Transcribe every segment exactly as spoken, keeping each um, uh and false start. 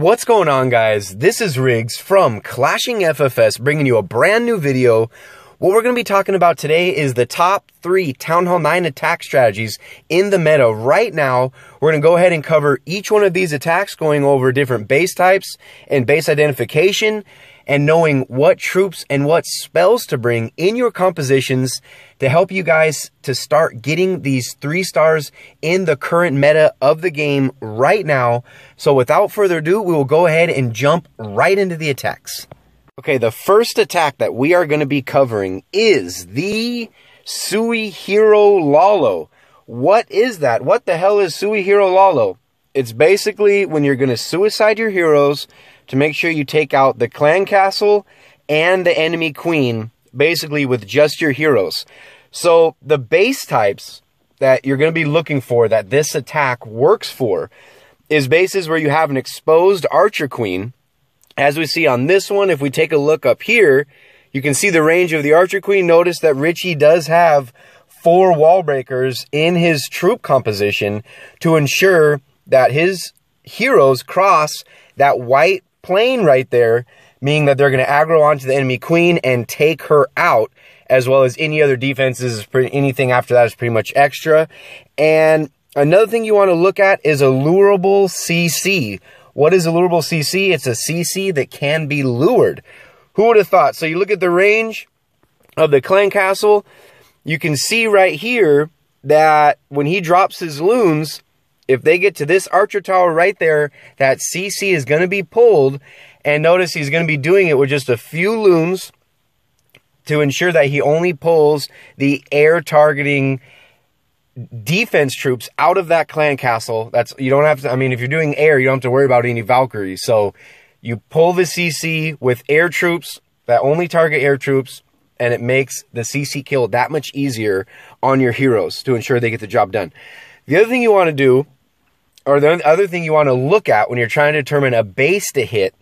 What's going on, guys? This is Riggs from Clashing F F S bringing you a brand new video. What we're going to be talking about today is the top three Town Hall nine attack strategies in the meta right now. We're going to go ahead and cover each one of these attacks, going over different base types and base identification and knowing what troops and what spells to bring in your compositions to help you guys to start getting these three stars in the current meta of the game right now. So without further ado, we will go ahead and jump right into the attacks. Okay, the first attack that we are going to be covering is the Sui Hero Lalo. What is that? What the hell is Sui Hero Lalo? It's basically when you're going to suicide your heroes to make sure you take out the clan castle and the enemy queen, basically with just your heroes. So the base types that you're going to be looking for that this attack works for is bases where you have an exposed archer queen. As we see on this one, if we take a look up here, you can see the range of the Archer Queen. Notice that Richie does have four wall breakers in his troop composition to ensure that his heroes cross that white plane right there, meaning that they're going to aggro onto the enemy queen and take her out, as well as any other defenses. Anything after that is pretty much extra. And another thing you want to look at is a lureable C C. What is a lureable C C? It's a C C that can be lured. Who would have thought? So you look at the range of the clan castle. You can see right here that when he drops his loons, if they get to this archer tower right there, that C C is going to be pulled. And notice he's going to be doing it with just a few loons to ensure that he only pulls the air targeting defense troops out of that clan castle. That's, you don't have to, I mean, if you're doing air, you don't have to worry about any Valkyries. So you pull the C C with air troops that only target air troops, and it makes the C C kill that much easier on your heroes to ensure they get the job done. The other thing you want to do, or the other thing you want to look at when you're trying to determine a base to hit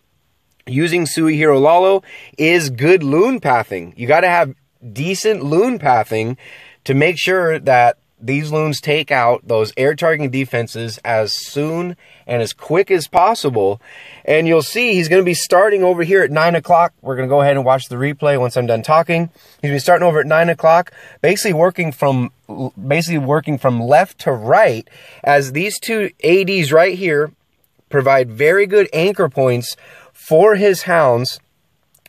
using Sui Hero Lalo is good loon pathing. You got to have decent loon pathing to make sure that these loons take out those air targeting defenses as soon and as quick as possible. And you'll see he's going to be starting over here at nine o'clock. We're going to go ahead and watch the replay once I'm done talking. He's going to be starting over at nine o'clock, basically working from basically working from left to right, as these two A Ds right here provide very good anchor points for his hounds,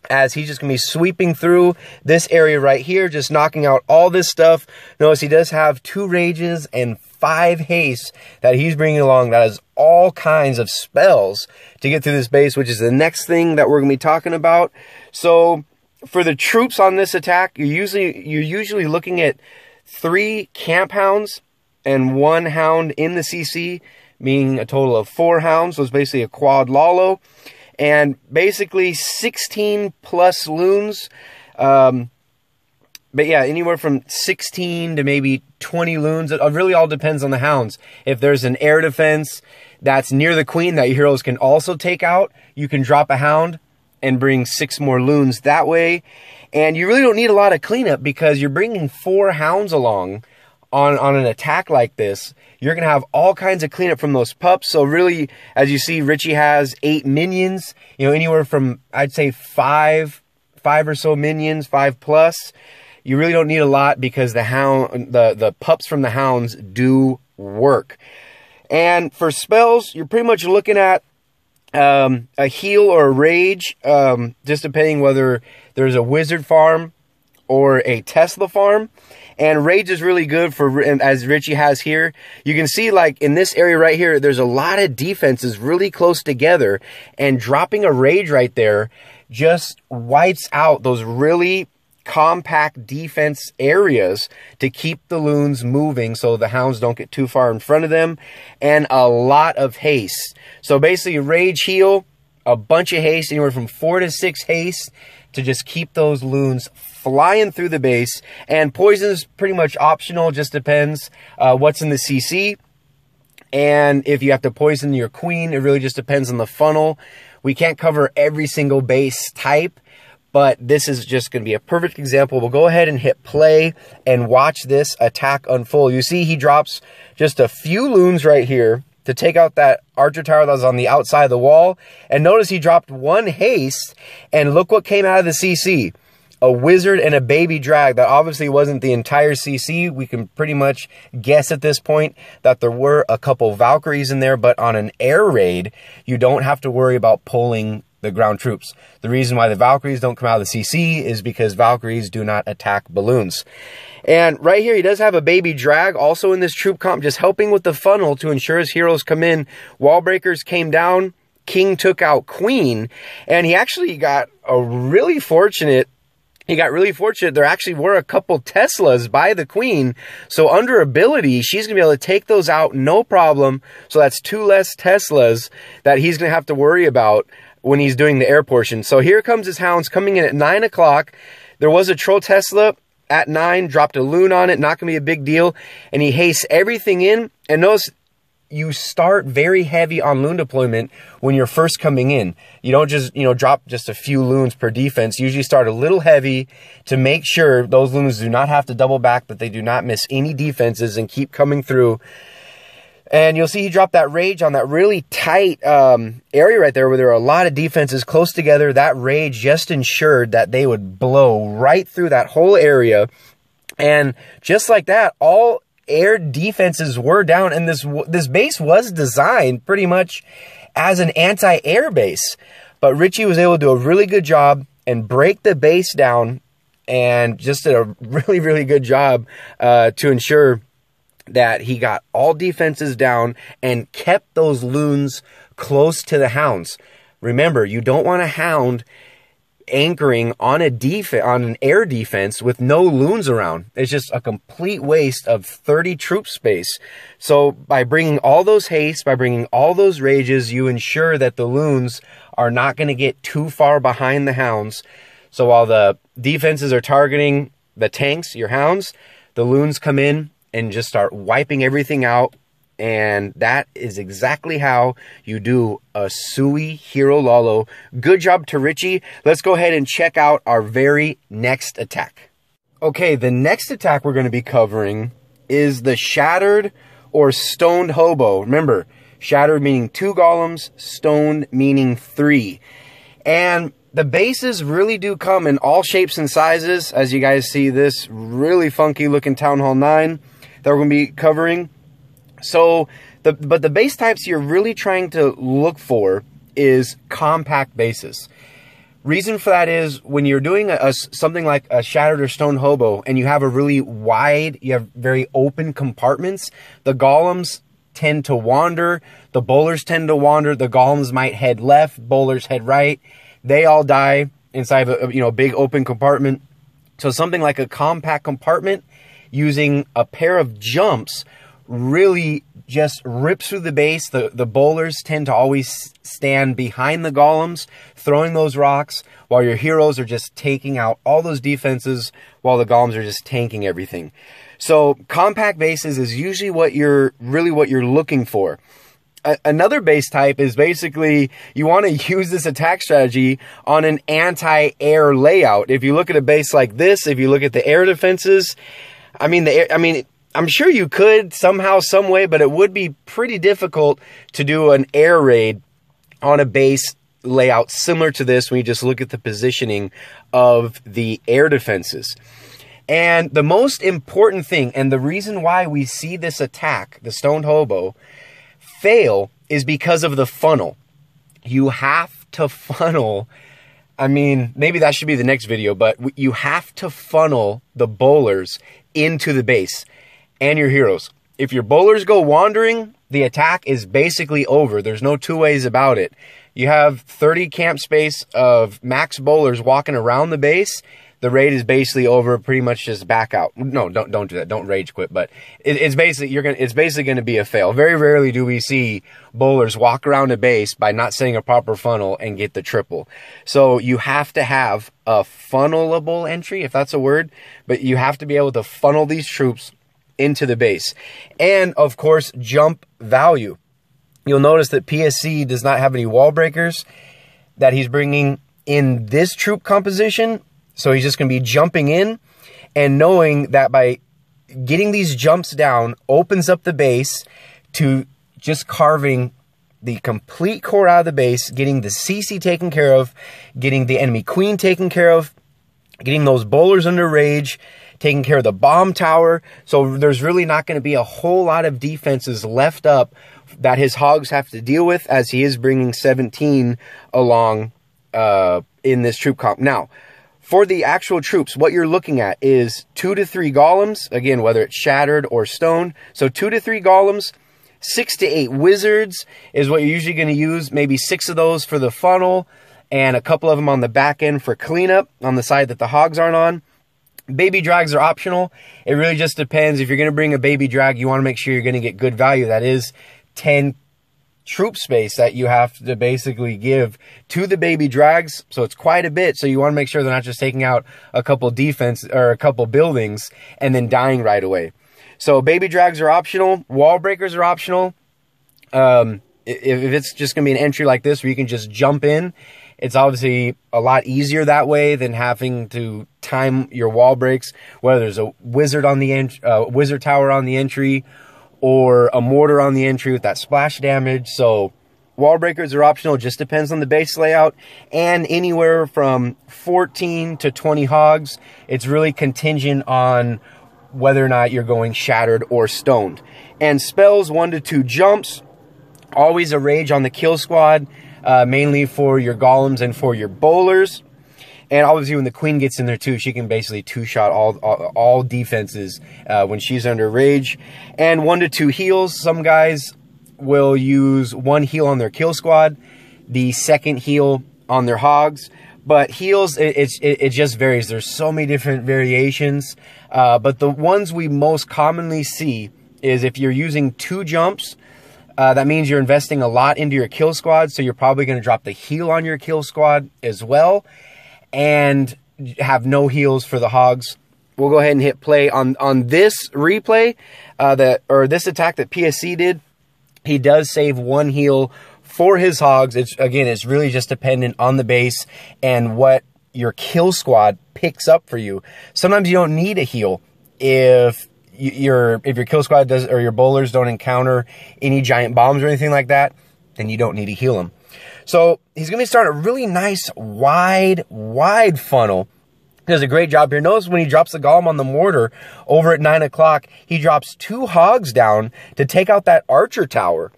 as he's just going to be sweeping through this area right here, just knocking out all this stuff. Notice he does have two rages and five hastes that he's bringing along. That is all kinds of spells to get through this base, which is the next thing that we're going to be talking about. So for the troops on this attack, you're usually, you're usually looking at three camp hounds and one hound in the C C, meaning a total of four hounds. So it's basically a quad Lalo. And basically sixteen plus loons, um, but yeah, anywhere from sixteen to maybe twenty loons. It really all depends on the hounds. If there's an air defense that's near the queen that your heroes can also take out, you can drop a hound and bring six more loons that way. And you really don't need a lot of cleanup because you're bringing four hounds along on, on an attack like this. You're going to have all kinds of cleanup from those pups. So really, as you see, Richie has eight minions, you know, anywhere from, I'd say five, five or so minions, five plus. You really don't need a lot because the hound, the, the pups from the hounds do work. And for spells, you're pretty much looking at um, a heal or a rage, um, just depending whether there's a wizard farm or a Tesla farm. And rage is really good for, as Richie has here. You can see, like, in this area right here, there's a lot of defenses really close together, and dropping a rage right there just wipes out those really compact defense areas to keep the loons moving so the hounds don't get too far in front of them. And a lot of haste. So basically rage, heal, a bunch of haste, anywhere from four to six haste, to just keep those loons flying through the base. And poison is pretty much optional, just depends uh, what's in the C C. And if you have to poison your queen, it really just depends on the funnel. We can't cover every single base type, but this is just going to be a perfect example. We'll go ahead and hit play and watch this attack unfold. You see he drops just a few loons right here to take out that archer tower that was on the outside of the wall. And notice he dropped one haste, and look what came out of the C C. A wizard and a baby drag. That obviously wasn't the entire C C. We can pretty much guess at this point that there were a couple Valkyries in there, but on an air raid, you don't have to worry about pulling the ground troops. The reason why the Valkyries don't come out of the C C is because Valkyries do not attack balloons. And right here, he does have a baby drag also in this troop comp, just helping with the funnel to ensure his heroes come in. Wall breakers came down, king took out queen, and he actually got a really fortunate He got really fortunate. There actually were a couple Teslas by the queen. So under ability, she's going to be able to take those out, no problem. So that's two less Teslas that he's going to have to worry about when he's doing the air portion. So here comes his hounds coming in at nine o'clock. There was a troll Tesla at nine, dropped a loon on it, not going to be a big deal. And he hastes everything in. And notice, you start very heavy on loon deployment when you're first coming in. You don't just, you know, drop just a few loons per defense. You usually start a little heavy to make sure those loons do not have to double back, that they do not miss any defenses and keep coming through. And you'll see he dropped that rage on that really tight um, area right there where there were a lot of defenses close together. That rage just ensured that they would blow right through that whole area. And just like that, all air defenses were down, and this this base was designed pretty much as an anti-air base, but Richie was able to do a really good job and break the base down, and just did a really really good job uh, to ensure that he got all defenses down and kept those loons close to the hounds. Remember, you don't want a hound anchoring on a def on an air defense with no loons around. It's just a complete waste of thirty troop space. So by bringing all those hastes, by bringing all those rages, you ensure that the loons are not going to get too far behind the hounds. So while the defenses are targeting the tanks, your hounds, the loons come in and just start wiping everything out. And that is exactly how you do a Sui Hero Lalo. Good job to Richie. Let's go ahead and check out our very next attack. Okay, the next attack we're going to be covering is the Shattered or Stoned Hobo. Remember, Shattered meaning two golems, Stoned meaning three. And the bases really do come in all shapes and sizes. As you guys see, this really funky looking Town Hall nine that we're going to be covering. So, the, but the base types you're really trying to look for is compact bases. Reason for that is when you're doing a, a, something like a Shattered or Stone Hobo, and you have a really wide, you have very open compartments, the golems tend to wander, the bowlers tend to wander, the golems might head left, bowlers head right. They all die inside of a, you know, big open compartment. So something like a compact compartment using a pair of jumps really just rips through the base. The, the bowlers tend to always stand behind the golems, throwing those rocks, while your heroes are just taking out all those defenses, while the golems are just tanking everything. So compact bases is usually what you're really what you're looking for. A, another base type is basically you want to use this attack strategy on an anti-air layout. If you look at a base like this, if you look at the air defenses, I mean the air, I mean. I'm sure you could somehow, some way, but it would be pretty difficult to do an air raid on a base layout similar to this when you just look at the positioning of the air defenses. And the most important thing, and the reason why we see this attack, the Stoned Hobo, fail is because of the funnel. You have to funnel. I mean, maybe that should be the next video, but you have to funnel the bowlers into the base and your heroes. If your bowlers go wandering, the attack is basically over. There's no two ways about it. You have thirty camp space of max bowlers walking around the base. The raid is basically over. Pretty much just back out. No, don't don't do that. Don't rage quit. But it, it's basically you're gonna. It's basically going to be a fail. Very rarely do we see bowlers walk around a base by not setting a proper funnel and get the triple. So you have to have a funnelable entry, if that's a word. But you have to be able to funnel these troops into the base. And of course, jump value. You'll notice that P S C does not have any wall breakers that he's bringing in this troop composition. So he's just going to be jumping in, and knowing that by getting these jumps down opens up the base to just carving the complete core out of the base, getting the C C taken care of, getting the enemy queen taken care of, getting those bowlers under rage, taking care of the bomb tower. So there's really not going to be a whole lot of defenses left up that his hogs have to deal with, as he is bringing seventeen along uh, in this troop comp. Now, for the actual troops, what you're looking at is two to three golems, again, whether it's shattered or stone. So two to three golems, six to eight wizards is what you're usually going to use, maybe six of those for the funnel, and a couple of them on the back end for cleanup on the side that the hogs aren't on. Baby drags are optional. It really just depends. If you're going to bring a baby drag, you want to make sure you're going to get good value. That is ten troop space that you have to basically give to the baby drags. So it's quite a bit. So you want to make sure they're not just taking out a couple defense or a couple buildings and then dying right away. So baby drags are optional. Wall breakers are optional. Um, if, if it's just going to be an entry like this where you can just jump in, it's obviously a lot easier that way than having to time your wall breaks, whether there's a wizard on the ent uh, wizard tower on the entry or a mortar on the entry with that splash damage. So wall breakers are optional. Just depends on the base layout, and anywhere from fourteen to twenty hogs. It's really contingent on whether or not you're going shattered or stoned. And spells, one to two jumps, always a rage on the kill squad, uh, mainly for your golems and for your bowlers. And obviously when the queen gets in there too, she can basically two-shot all, all, all defenses uh, when she's under rage. And one to two heals. Some guys will use one heal on their kill squad, the second heal on their hogs. But heals, it, it, it just varies. There's so many different variations. Uh, but the ones we most commonly see is if you're using two jumps, uh, that means you're investing a lot into your kill squad. So you're probably going to drop the heal on your kill squad as well, and have no heals for the hogs. We'll go ahead and hit play on, on this replay, uh, that, or this attack that P S C did. He does save one heal for his hogs. It's again, it's really just dependent on the base and what your kill squad picks up for you. Sometimes you don't need a heal if your if your kill squad does, or your bowlers don't encounter any giant bombs or anything like that, then you don't need to heal them. So he's going to start a really nice wide wide funnel. He does a great job here. Notice when he drops the golem on the mortar over at nine o'clock, he drops two hogs down to take out that archer tower.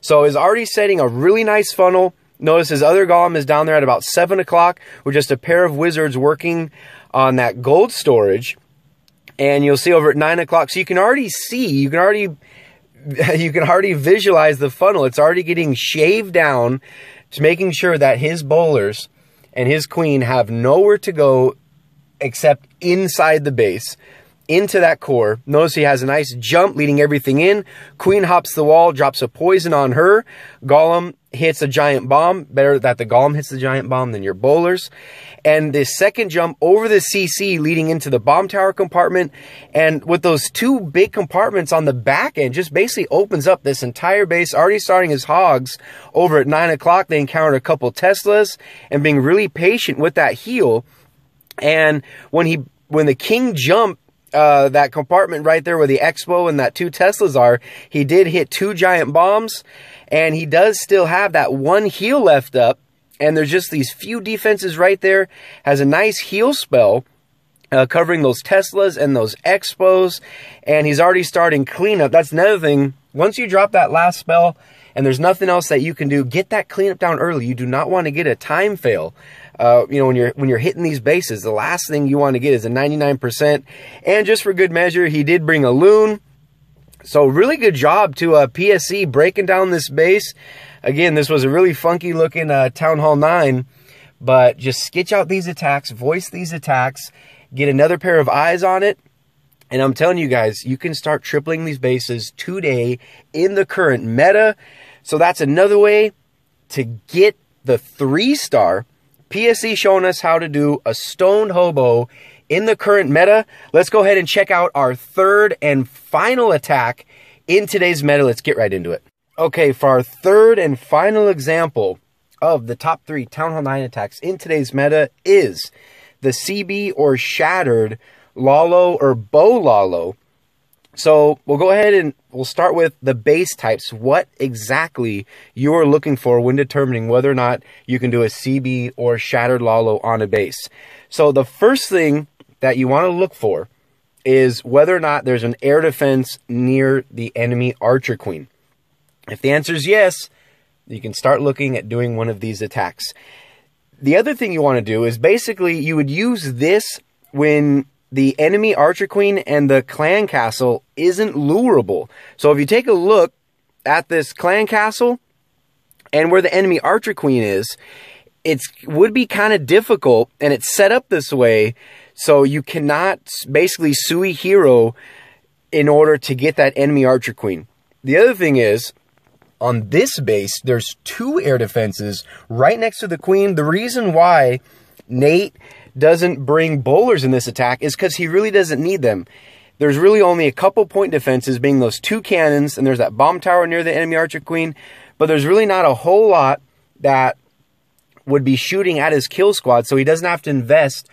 So he's already setting a really nice funnel. Notice his other golem is down there at about seven o'clock with just a pair of wizards working on that gold storage. And you'll see over at nine o'clock. So you can already see, you can already, you can already visualize the funnel. It's already getting shaved down to making sure that his bowlers and his queen have nowhere to go except inside the base, into that core. Notice he has a nice jump leading everything in. Queen hops the wall, drops a poison on her. Golem hits a giant bomb. Better that the golem hits the giant bomb than your bowlers. And the second jump over the C C leading into the bomb tower compartment. And with those two big compartments on the back end, just basically opens up this entire base. Already starting his hogs over at nine o'clock. They encountered a couple Teslas and being really patient with that heal. And when he when the king jumped, Uh, that compartment right there where the expo and that two Teslas are, he did hit two giant bombs, and he does still have that one heal left up, and there's just these few defenses right there. Has a nice heal spell uh, covering those Teslas and those expos, and he's already starting cleanup. That's another thing. Once you drop that last spell and there's nothing else that you can do, get that cleanup down early. You do not want to get a time fail. Uh, you know, when you're when you're hitting these bases, the last thing you want to get is a ninety-nine percent. And just for good measure, he did bring a loon. So really good job to uh, P S C breaking down this base. Again, this was a really funky looking uh, Town Hall nine. But just sketch out these attacks, voice these attacks, get another pair of eyes on it. And I'm telling you guys, you can start tripling these bases today in the current meta. So that's another way to get the three-star. P S C showing us how to do a stoned hobo in the current meta. Let's go ahead and check out our third and final attack in today's meta. Let's get right into it. Okay, for our third and final example of the top three Town Hall nine attacks in today's meta is the C B or Shattered Lalo or Bow Lalo. So we'll go ahead and we'll start with the base types. What exactly you are looking for when determining whether or not you can do a C B or Shattered Lalo on a base. So the first thing that you want to look for is whether or not there's an air defense near the enemy Archer Queen. If the answer is yes, you can start looking at doing one of these attacks. The other thing you want to do is basically you would use this when the enemy Archer Queen and the clan castle isn't lureable. So if you take a look at this clan castle and where the enemy Archer Queen is, it would be kind of difficult, and it's set up this way so you cannot basically Sui Hero in order to get that enemy Archer Queen. The other thing is, on this base, there's two air defenses right next to the queen. The reason why Nate doesn't bring bowlers in this attack is because he really doesn't need them. There's really only a couple point defenses, being those two cannons, and there's that bomb tower near the enemy Archer Queen, but there's really not a whole lot that would be shooting at his kill squad, so he doesn't have to invest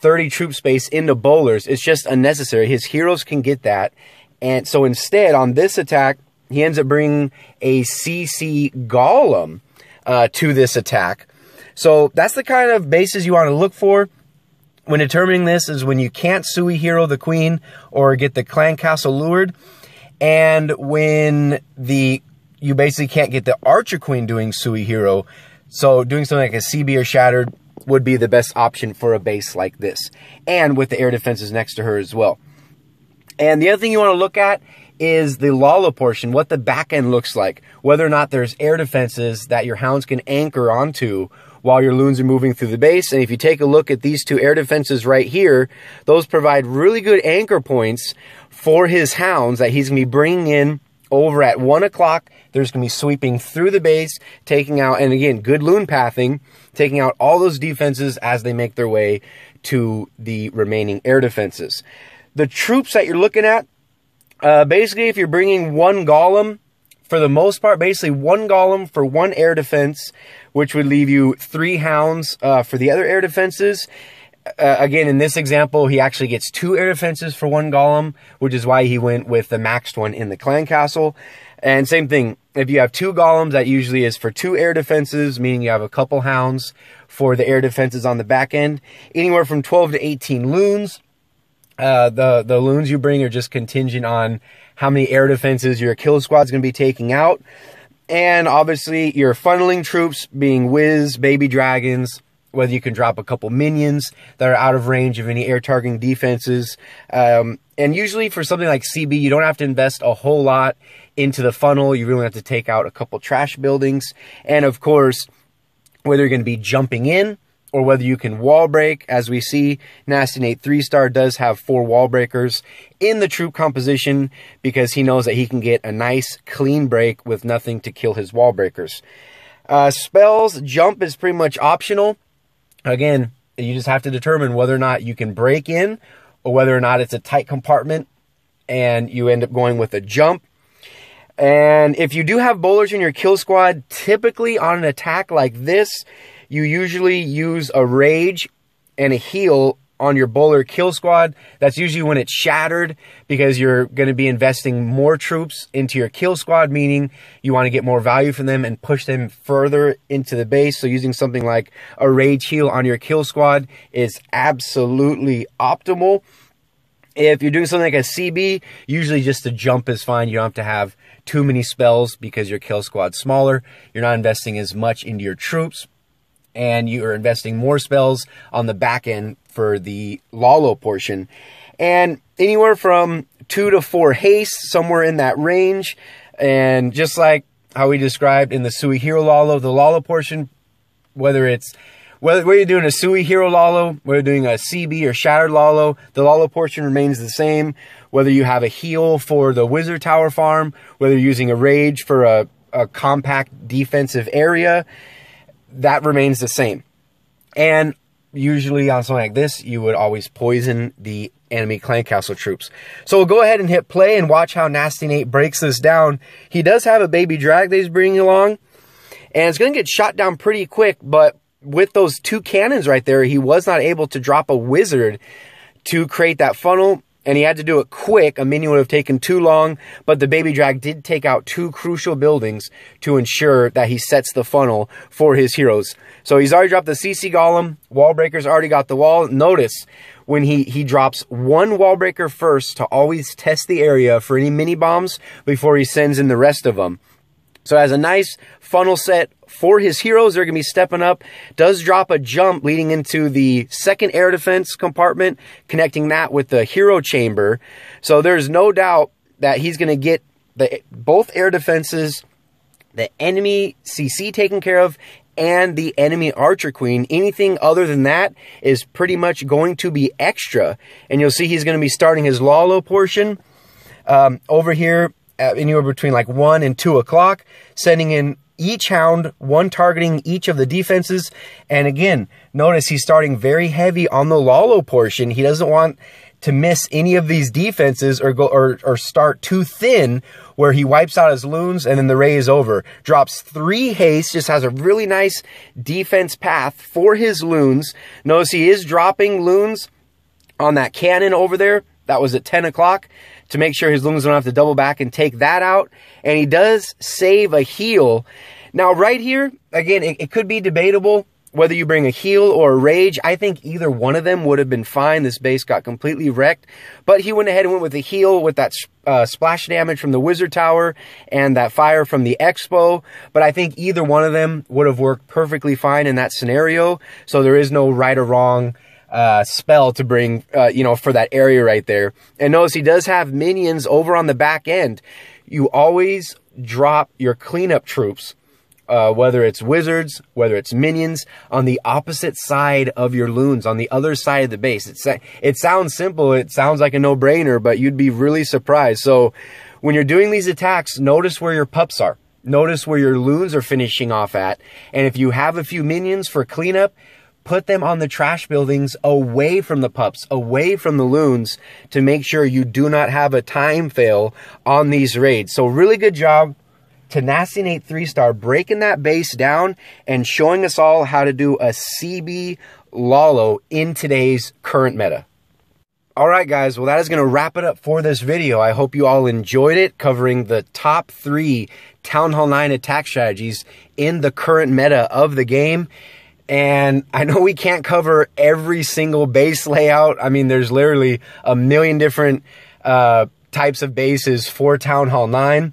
thirty troop space into bowlers. It's just unnecessary. His heroes can get that, and so instead, on this attack, he ends up bringing a C C Golem uh, to this attack. So that's the kind of bases you want to look for when determining this, is when you can't Sui Hero the queen or get the clan castle lured, and when the you basically can't get the Archer Queen doing Sui Hero. So doing something like a C B or Shattered would be the best option for a base like this, and with the air defenses next to her as well. And the other thing you want to look at is the Lalo portion, what the back end looks like, whether or not there's air defenses that your hounds can anchor onto while your loons are moving through the base. And if you take a look at these two air defenses right here, those provide really good anchor points for his hounds that he's going to be bringing in over at one o'clock. There's going to be sweeping through the base, taking out, and again, good loon pathing, taking out all those defenses as they make their way to the remaining air defenses. The troops that you're looking at, Uh, basically, if you're bringing one Golem, for the most part, basically one Golem for one air defense, which would leave you three Hounds uh, for the other air defenses. Uh, again, in this example, he actually gets two air defenses for one Golem, which is why he went with the maxed one in the clan castle. And same thing, if you have two Golems, that usually is for two air defenses, meaning you have a couple Hounds for the air defenses on the back end. Anywhere from twelve to eighteen loons. Uh, the, the loons you bring are just contingent on how many air defenses your kill squad's going to be taking out. And obviously your funneling troops being Whiz, Baby Dragons, whether you can drop a couple minions that are out of range of any air targeting defenses. Um, and usually for something like C B, you don't have to invest a whole lot into the funnel. You really have to take out a couple trash buildings. And of course, whether you're going to be jumping in or whether you can wall break, as we see, Nasty Nate three star does have four wall breakers in the troop composition because he knows that he can get a nice clean break with nothing to kill his wall breakers. Uh, spells, jump is pretty much optional. Again, you just have to determine whether or not you can break in or whether or not it's a tight compartment and you end up going with a jump. And if you do have bowlers in your kill squad, typically on an attack like this, you usually use a rage and a heal on your bowler kill squad. That's usually when it's Shattered, because you're going to be investing more troops into your kill squad, meaning you want to get more value from them and push them further into the base. So using something like a rage heal on your kill squad is absolutely optimal. If you're doing something like a C B, usually just the jump is fine. You don't have to have too many spells because your kill squad's smaller. You're not investing as much into your troops, and you are investing more spells on the back end for the Lalo portion. And anywhere from two to four haste, somewhere in that range. And just like how we described in the Sui Hero Lalo, the Lalo portion, whether it's whether you're doing a Sui Hero Lalo, whether you're doing a C B or Shattered Lalo, the Lalo portion remains the same. Whether you have a heal for the Wizard Tower farm, whether you're using a rage for a, a compact defensive area, that remains the same. And usually on something like this, you would always poison the enemy clan castle troops. So we'll go ahead and hit play and watch how Nasty Nate breaks this down. He does have a baby drag that he's bringing along, and it's going to get shot down pretty quick, but with those two cannons right there, he was not able to drop a wizard to create that funnel. and he had to do it quick. A minion would have taken too long, but the baby drag did take out two crucial buildings to ensure that he sets the funnel for his heroes. So he's already dropped the C C Golem. Wallbreaker's already got the wall. Notice when he, he drops one Wallbreaker first to always test the area for any mini bombs before he sends in the rest of them. So as a nice funnel set for his heroes, they're going to be stepping up. Does drop a jump leading into the second air defense compartment, connecting that with the hero chamber. So there's no doubt that he's going to get the both air defenses, the enemy C C taken care of, and the enemy Archer Queen. Anything other than that is pretty much going to be extra. And you'll see he's going to be starting his Lalo portion um, over here. Uh, anywhere between like one and two o'clock, sending in each hound, one targeting each of the defenses. And again, notice he's starting very heavy on the Lalo portion. He doesn't want to miss any of these defenses or go or, or start too thin where he wipes out his loons and then the ray is over. Drops three haste, just has a really nice defense path for his loons. Notice he is dropping loons on that cannon over there. That was at ten o'clock to make sure his loons don't have to double back and take that out. And he does save a heal. Now, right here, again, it, it could be debatable whether you bring a heal or a rage. I think either one of them would have been fine. This base got completely wrecked. But he went ahead and went with a heal with that uh, splash damage from the Wizard Tower and that fire from the Expo. But I think either one of them would have worked perfectly fine in that scenario. So there is no right or wrong Uh, spell to bring, uh, you know, for that area right there. And notice he does have minions over on the back end. You always drop your cleanup troops, uh, whether it's wizards, whether it's minions, on the opposite side of your loons, on the other side of the base. It's, it sounds simple. It sounds like a no-brainer, but you'd be really surprised. So when you're doing these attacks, notice where your pups are. Notice where your loons are finishing off at. And if you have a few minions for cleanup, put them on the trash buildings away from the pups, away from the loons, to make sure you do not have a time fail on these raids. So really good job to Nasty Nate three star, breaking that base down and showing us all how to do a C B Lalo in today's current meta. Alright guys, well that is going to wrap it up for this video. I hope you all enjoyed it, covering the top three Town Hall nine attack strategies in the current meta of the game. And I know we can't cover every single base layout. I mean, there's literally a million different uh, types of bases for Town Hall nine.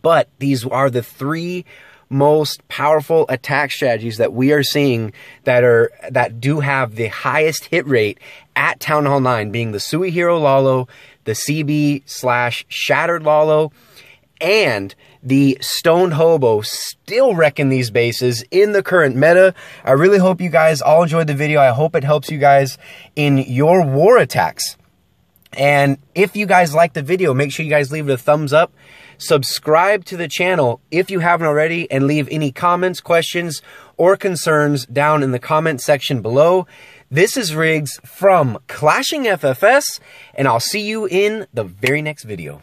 But these are the three most powerful attack strategies that we are seeing that are that do have the highest hit rate at Town Hall nine, being the Sui Hero Lalo, the C B slash Shattered Lalo, and the Stoned Hobo, still wrecking these bases in the current meta. I really hope you guys all enjoyed the video. I hope it helps you guys in your war attacks. And if you guys like the video, make sure you guys leave it a thumbs up. Subscribe to the channel if you haven't already, and leave any comments, questions, or concerns down in the comment section below. This is Riggs from Clashing F F S, and I'll see you in the very next video.